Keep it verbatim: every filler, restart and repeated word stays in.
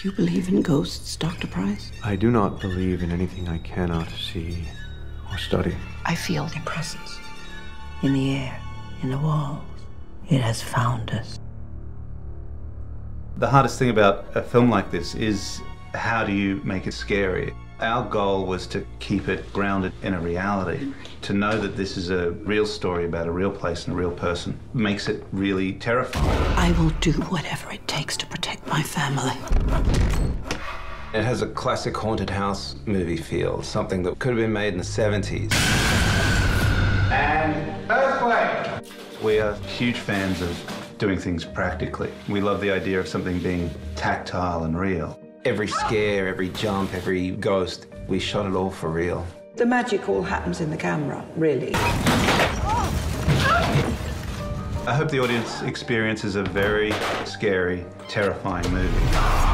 Do you believe in ghosts, Doctor Price? I do not believe in anything I cannot see or study. I feel their presence. In the air, in the walls. It has found us. The hardest thing about a film like this is how do you make it scary? Our goal was to keep it grounded in a reality. To know that this is a real story about a real place and a real person makes it really terrifying. I will do whatever it takes to protect my family. It has a classic haunted house movie feel, something that could have been made in the seventies. And earthquake! We are huge fans of doing things practically. We love the idea of something being tactile and real. Every scare, every jump, every ghost, we shot it all for real. The magic all happens in the camera, really. I hope the audience experiences a very scary, terrifying movie.